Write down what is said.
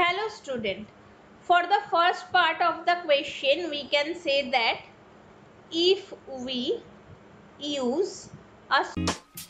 Hello student, for the first part of the question we can say that if we use a